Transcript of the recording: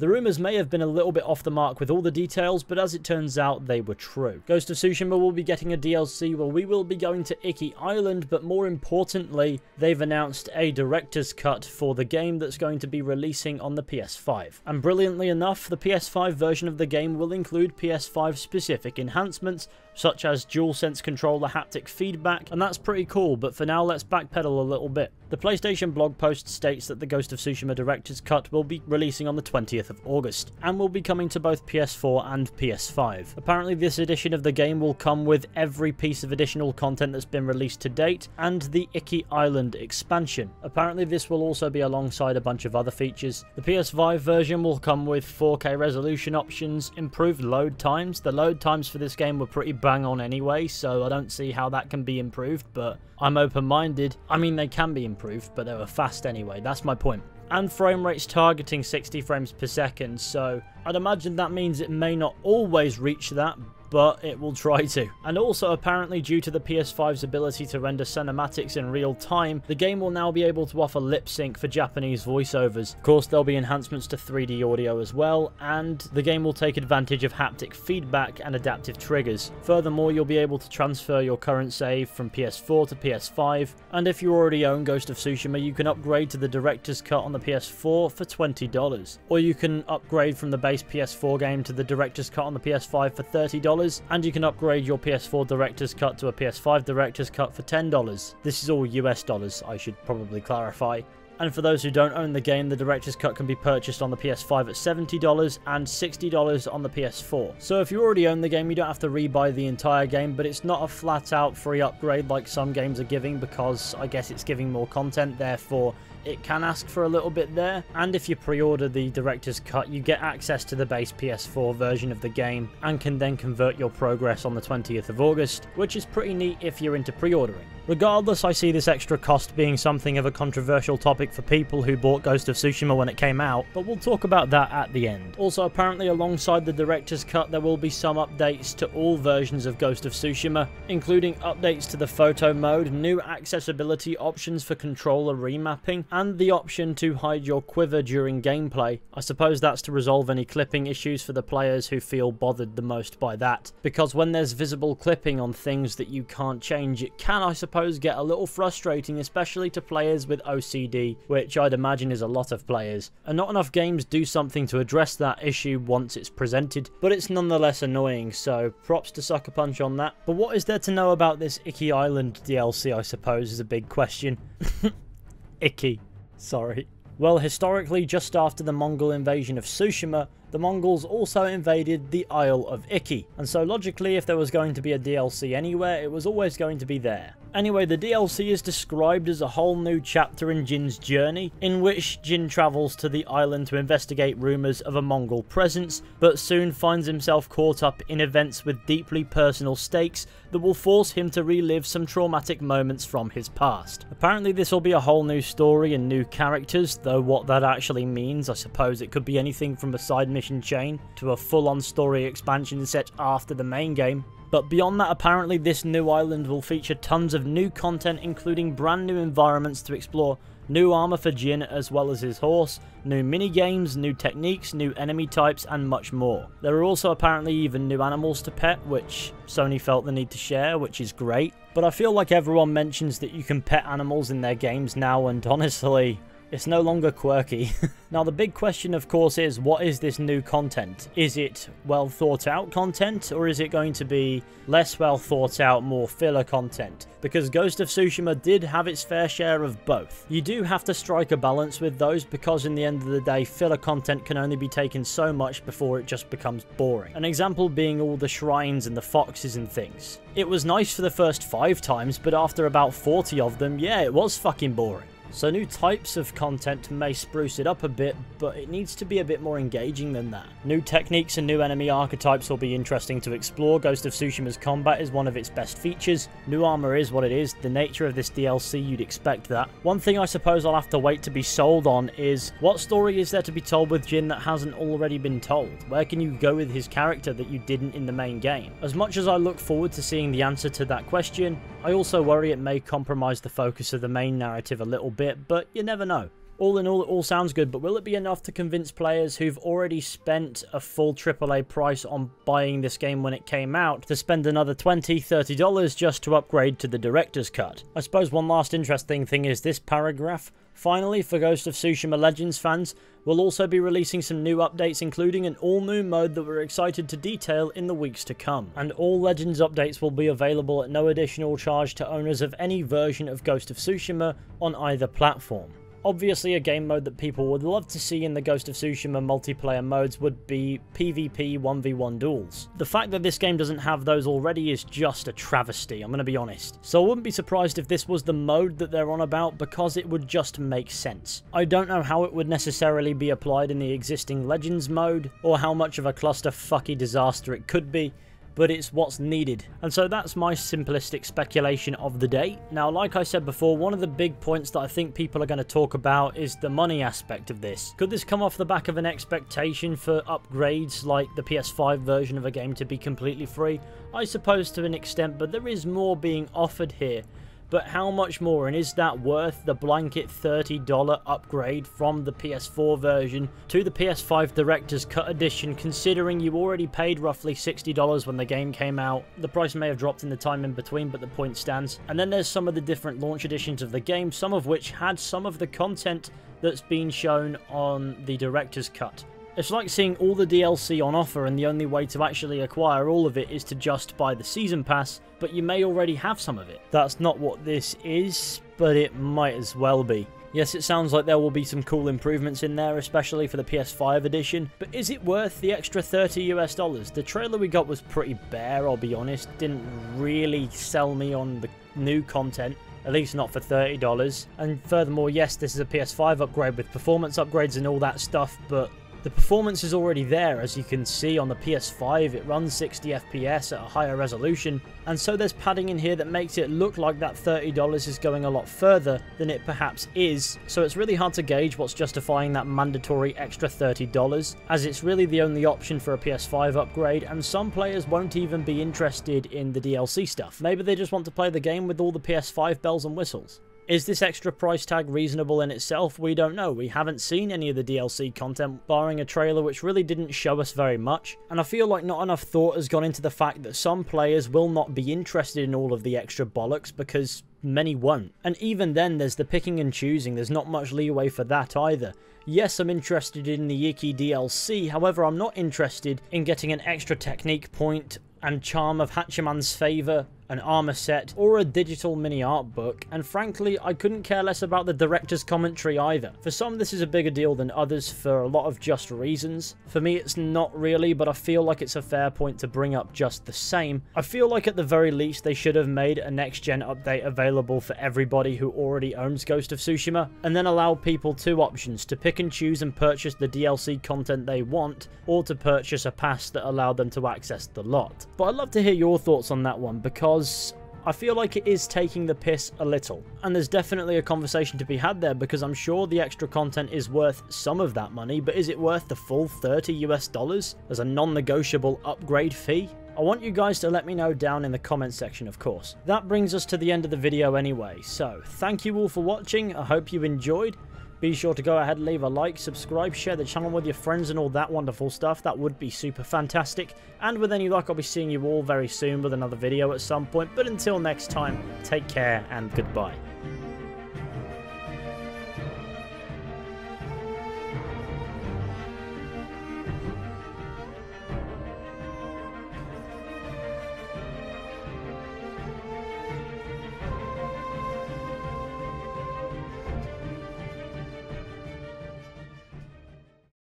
The rumours may have been a little bit off the mark with all the details, but as it turns out, they were true. Ghost of Tsushima will be getting a DLC where we will be going to Iki Island, but more importantly, they've announced a director's cut for the game that's going to be releasing on the PS5. And brilliantly enough, the PS5 version of the game will include PS5-specific enhancements, such as DualSense controller haptic feedback, and that's pretty cool, but for now, let's backpedal a little bit. The PlayStation blog post states that the Ghost of Tsushima director's cut will be releasing on the 20th of August, and will be coming to both PS4 and PS5. Apparently this edition of the game will come with every piece of additional content that's been released to date, and the Iki Island expansion. Apparently this will also be alongside a bunch of other features. The PS5 version will come with 4K resolution options, improved load times. The load times for this game were pretty bang on anyway, so I don't see how that can be improved, but I'm open-minded. I mean, they can be improved, but they were fast anyway, that's my point. And frame rates targeting 60 frames per second, so I'd imagine that means it may not always reach that, but it will try to. And also apparently due to the PS5's ability to render cinematics in real time, the game will now be able to offer lip sync for Japanese voiceovers. Of course there'll be enhancements to 3D audio as well, and the game will take advantage of haptic feedback and adaptive triggers. Furthermore, you'll be able to transfer your current save from PS4 to PS5, and if you already own Ghost of Tsushima, you can upgrade to the director's cut on the PS4 for $20, or you can upgrade from the base PS4 game to the director's cut on the PS5 for $30, and you can upgrade your PS4 director's cut to a PS5 director's cut for $10. This is all US dollars, I should probably clarify. And for those who don't own the game, the director's cut can be purchased on the PS5 at $70 and $60 on the PS4. So if you already own the game, you don't have to rebuy the entire game, but it's not a flat out free upgrade like some games are giving, because I guess it's giving more content, therefore it can ask for a little bit there. And if you pre-order the director's cut, you get access to the base PS4 version of the game and can then convert your progress on the 20th of August, which is pretty neat if you're into pre-ordering. Regardless, I see this extra cost being something of a controversial topic for people who bought Ghost of Tsushima when it came out, but we'll talk about that at the end. Also, apparently alongside the director's cut, there will be some updates to all versions of Ghost of Tsushima, including updates to the photo mode, new accessibility options for controller remapping, and the option to hide your quiver during gameplay. I suppose that's to resolve any clipping issues for the players who feel bothered the most by that, because when there's visible clipping on things that you can't change, it can, I suppose, get a little frustrating, especially to players with OCD, which I'd imagine is a lot of players, and not enough games do something to address that issue once it's presented, but it's nonetheless annoying, so props to Sucker Punch on that. But what is there to know about this Iki Island DLC, I suppose, is a big question. Icky. Sorry. Well, historically, just after the Mongol invasion of Tsushima, the Mongols also invaded the Isle of Iki, and so logically if there was going to be a DLC anywhere, it was always going to be there. Anyway, the DLC is described as a whole new chapter in Jin's journey, in which Jin travels to the island to investigate rumours of a Mongol presence, but soon finds himself caught up in events with deeply personal stakes that will force him to relive some traumatic moments from his past. Apparently this will be a whole new story and new characters, though what that actually means, I suppose it could be anything from a side mission chain to a full-on story expansion set after the main game. But beyond that, apparently this new island will feature tons of new content, including brand new environments to explore, new armor for Jin as well as his horse, new minigames, new techniques, new enemy types, and much more. There are also apparently even new animals to pet, which Sony felt the need to share, which is great. But I feel like everyone mentions that you can pet animals in their games now, and honestly, it's no longer quirky. Now the big question of course is, what is this new content? Is it well thought out content, or is it going to be less well thought out, more filler content? Because Ghost of Tsushima did have its fair share of both. You do have to strike a balance with those, because in the end of the day, filler content can only be taken so much before it just becomes boring. An example being all the shrines and the foxes and things. It was nice for the first 5 times, but after about 40 of them, yeah, it was fucking boring. So new types of content may spruce it up a bit, but it needs to be a bit more engaging than that. New techniques and new enemy archetypes will be interesting to explore. Ghost of Tsushima's combat is one of its best features. New armor is what it is. The nature of this DLC, you'd expect that. One thing I suppose I'll have to wait to be sold on is, what story is there to be told with Jin that hasn't already been told? Where can you go with his character that you didn't in the main game? As much as I look forward to seeing the answer to that question, I also worry it may compromise the focus of the main narrative a little bit, but you never know. All in all, it all sounds good, but will it be enough to convince players who've already spent a full AAA price on buying this game when it came out to spend another $20, $30 just to upgrade to the director's cut? I suppose one last interesting thing is this paragraph. Finally, for Ghost of Tsushima Legends fans, we'll also be releasing some new updates, including an all-new mode that we're excited to detail in the weeks to come. And all Legends updates will be available at no additional charge to owners of any version of Ghost of Tsushima on either platform. Obviously, a game mode that people would love to see in the Ghost of Tsushima multiplayer modes would be PvP 1v1 duels. The fact that this game doesn't have those already is just a travesty, I'm gonna be honest. So I wouldn't be surprised if this was the mode that they're on about, because it would just make sense. I don't know how it would necessarily be applied in the existing Legends mode, or how much of a clusterfucky disaster it could be, but it's what's needed. And so that's my simplistic speculation of the day. Now, like I said before, one of the big points that I think people are going to talk about is the money aspect of this. Could this come off the back of an expectation for upgrades, like the PS5 version of a game to be completely free? I suppose to an extent, but there is more being offered here. But how much more, and is that worth the blanket $30 upgrade from the PS4 version to the PS5 Director's Cut Edition, considering you already paid roughly $60 when the game came out? The price may have dropped in the time in between, but the point stands. And then there's some of the different launch editions of the game, some of which had some of the content that's been shown on the Director's Cut. It's like seeing all the DLC on offer and the only way to actually acquire all of it is to just buy the season pass, but you may already have some of it. That's not what this is, but it might as well be. Yes, it sounds like there will be some cool improvements in there, especially for the PS5 edition, but is it worth the extra $30 US? The trailer we got was pretty bare, I'll be honest. Didn't really sell me on the new content. At least not for $30. And furthermore, yes, this is a PS5 upgrade with performance upgrades and all that stuff, but the performance is already there. As you can see on the PS5, it runs 60 FPS at a higher resolution, and so there's padding in here that makes it look like that $30 is going a lot further than it perhaps is, so it's really hard to gauge what's justifying that mandatory extra $30, as it's really the only option for a PS5 upgrade, and some players won't even be interested in the DLC stuff. Maybe they just want to play the game with all the PS5 bells and whistles. Is this extra price tag reasonable in itself? We don't know. We haven't seen any of the DLC content, barring a trailer which really didn't show us very much, and I feel like not enough thought has gone into the fact that some players will not be interested in all of the extra bollocks, because many won't. And even then, there's the picking and choosing. There's not much leeway for that either. Yes, I'm interested in the Iki DLC, however, I'm not interested in getting an extra technique point and charm of Hachiman's Favor, an armor set, or a digital mini art book, and frankly, I couldn't care less about the director's commentary either. For some, this is a bigger deal than others for a lot of just reasons. For me, it's not really, but I feel like it's a fair point to bring up just the same. I feel like at the very least, they should have made a next-gen update available for everybody who already owns Ghost of Tsushima, and then allow people two options: to pick and choose and purchase the DLC content they want, or to purchase a pass that allowed them to access the lot. But I'd love to hear your thoughts on that one, because I feel like it is taking the piss a little, and there's definitely a conversation to be had there, because I'm sure the extra content is worth some of that money, but is it worth the full $30 US as a non-negotiable upgrade fee? I want you guys to let me know down in the comments section, of course. That brings us to the end of the video anyway, so thank you all for watching. I hope you enjoyed. Be sure to go ahead and leave a like, subscribe, share the channel with your friends and all that wonderful stuff. That would be super fantastic. And with any luck, I'll be seeing you all very soon with another video at some point. But until next time, take care and goodbye.